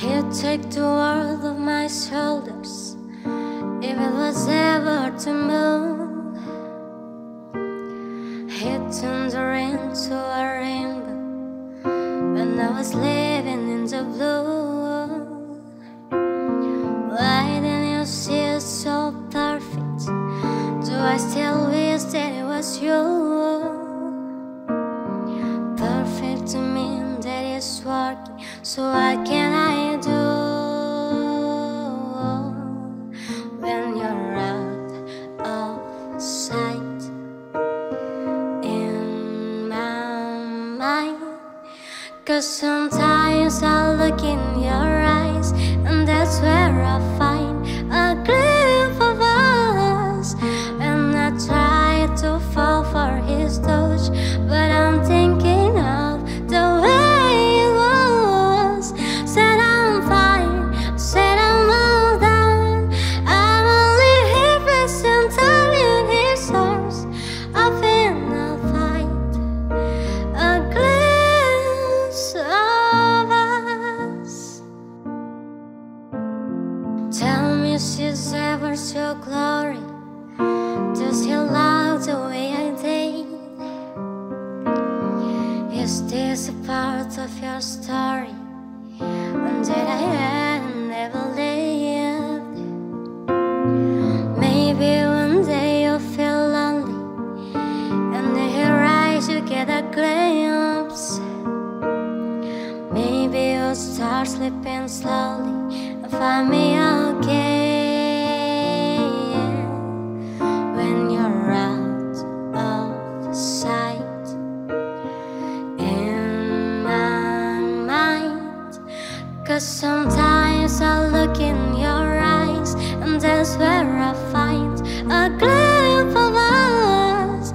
Here, take the world off my shoulders, if it was ever to move. Here, turned the rain to a rainbow when I was living in the blue. Why didn't you see it so perfect? Do I still wish that it was you? Perfect to mean that it's working, so what can I do when you're out of sight? In my mind, 'cause sometimes I look in your eyes, and that's where I find a glimpse of us. And I try to fall for his touch, but I'm thinking she's ever so glory. Does he love the way I did? Is this a part of your story? One that I had never lived. Maybe one day you'll feel lonely, and in your eyes you get a glimpse. Maybe you'll start sleeping slowly and find me okay. Sometimes I look in your eyes, and that's where I find a glimpse of us.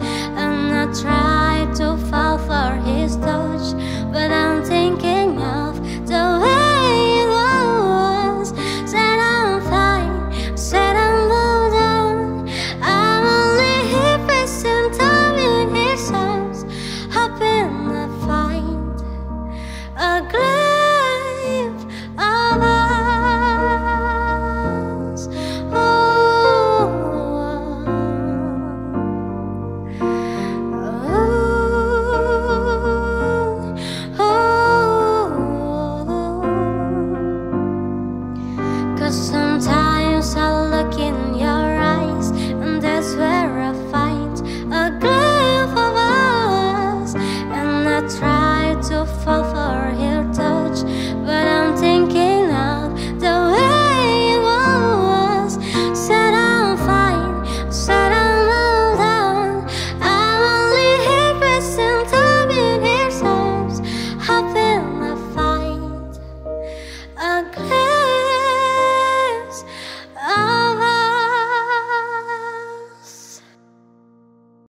And I try to fall for his touch, but I'm thinking of the way it was. Said I'm fine, said I'm moved on. I'm only here wasting time in his arms, hoping I find a glimpse.